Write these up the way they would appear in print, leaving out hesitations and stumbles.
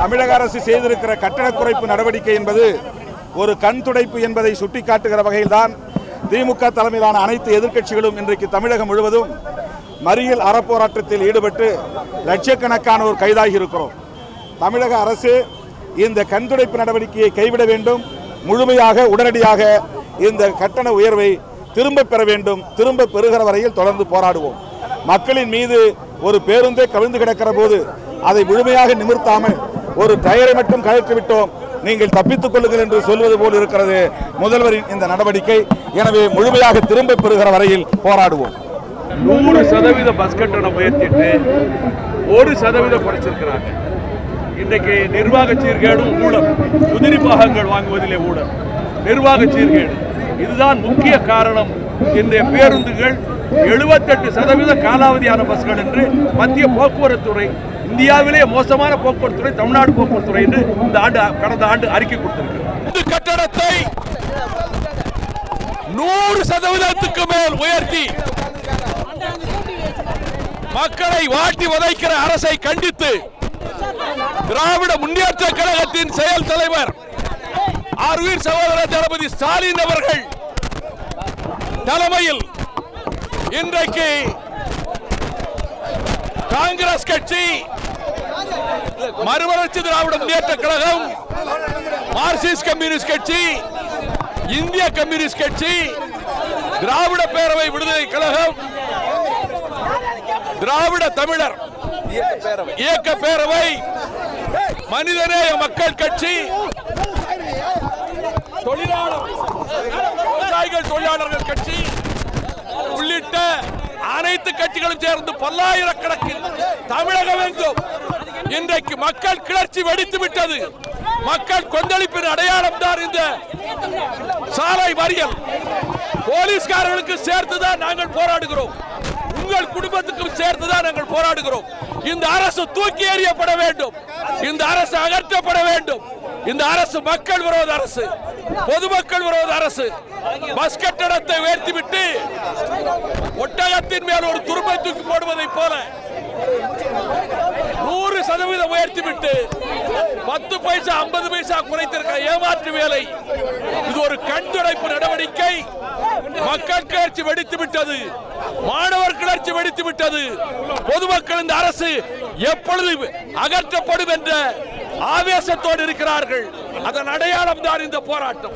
தமிழக அரசு செய்திருக்கிற கட்டண குறைப்பு நடவடிக்கை என்பது ஒரு கண் துடைப்பு என்பதை சுட்டிக்காட்டுகிற வகையில்தான் திமுக தலைமையிலான அனைத்து எதிர்க்கட்சிகளும் இன்றைக்கு தமிழகம் முழுவதும் மறியல் அறப்போராட்டத்தில் ஈடுபட்டு லட்சக்கணக்கானோர் கைதாகி இருக்கிறோம். தமிழக அரசு இந்த கண் துடைப்பு நடவடிக்கையை கைவிட வேண்டும். முழுமையாக உடனடியாக இந்த கட்டண உயர்வை திரும்ப பெற வேண்டும். திரும்ப பெறுகிற வரையில் தொடர்ந்து போராடுவோம். மக்களின் மீது ஒரு பேருந்தே கவிழ்ந்து கிடக்கிற போது அதை முழுமையாக நிமிர்த்தாமல் ஒரு டயரை மட்டும் கழற்றிவிட்டோம், நீங்கள் தப்பித்துக் கொள்ளுங்கள் என்று சொல்வது போல் இருக்கிறது முதல்வரின் இந்த நடவடிக்கை. எனவே முழுமையாக திரும்ப பெறுகிற வரையில் போராடுவோம். 100% பஸ் கட்டணம் உயர்த்திட்டு 1% குறைச்சிருக்கிறாங்க. இன்றைக்கு நிர்வாக சீர்கேடும் ஊழல், உதிரி பாகங்கள் வாங்குவதிலே ஊழல், நிர்வாக சீர்கேடு இதுதான் முக்கிய காரணம். இன்றைய பேருந்துகள் 78% காலாவதியான பஸ்கள் என்று மத்திய போக்குவரத்து துறை, இந்தியாவிலே மோசமான போக்குவரத்து துறை தமிழ்நாடு போக்குவரத்து துறை என்று இந்த ஆண்டு கடந்த ஆண்டு அறிக்கை கொடுத்திருக்கிறது. கட்டணத்தை 100%க்கு மேல் உயர்த்தி மக்களை வாட்டி வதைக்கிற அரசை கண்டித்து திராவிட முன்னேற்ற கழகத்தின் செயல் தலைவர் ஆர்வீர் சகோதரர் தளபதி ஸ்டாலின் அவர்கள் தலைமையில் இன்றைக்கு காங்கிரஸ் கட்சி, மறுமலர்ச்சி திராவிட முன்னேற்ற கழகம், மார்க்சிஸ்ட் கம்யூனிஸ்ட் கட்சி, இந்திய கம்யூனிஸ்ட் கட்சி, திராவிட பேரவை விடுதலை கழகம், திராவிட தமிழர் இயக்க பேரவை, மனிதநேய மக்கள் கட்சி, தொழிலாளர்கள் கட்சி உள்ளிட்ட அனைத்து கட்சிகளும் சேர்ந்து பல்லாயிரக்கணக்கில் தமிழகம் எங்கும் இன்றைக்கு மக்கள் கிளர்ச்சி வெடித்து விட்டது. மக்கள் கொந்தளிப்பின் அடையாளம் தான் இந்த சாலை மறியல். போலீஸ்காரர்களுக்கு சேர்த்துதான் நாங்கள் போராடுகிறோம், உங்கள் குடும்பத்துக்கும் சேர்த்துதான் நாங்கள் போராடுகிறோம். இந்த அரசு தூக்கி எறியப்பட வேண்டும், இந்த அரசு அகற்றப்பட வேண்டும். இந்த அரசு மக்கள் விரோத அரசு, பொதுமக்கள் விரோத அரசு. பஸ் கட்டணத்தை உயர்த்திவிட்டு ஒட்டகத்தின் மேல் ஒரு துரும்பை தூக்கி போடுவதை போல 100% உயர்த்திவிட்டு 10 பைசா 50 பைசா குறைத்திருக்க ஏமாற்று வேலை. இது ஒரு கண் துடைப்பு நடவடிக்கை. மக்கள் கிளர்ச்சி வெடித்து விட்டது, மாணவர் கிளர்ச்சி வெடித்து விட்டது. பொதுமக்கள் இந்த அரசு எப்பொழுது அகற்றப்படும் என்ற ஆவேசத்தோடு இருக்கிறார்கள். அதன் அடையாளம் தான் இந்த போராட்டம்.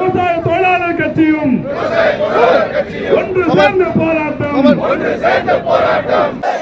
விவசாய தொழிலாளர் கட்சியும் ஒன்று சேர்ந்த போராட்டம்.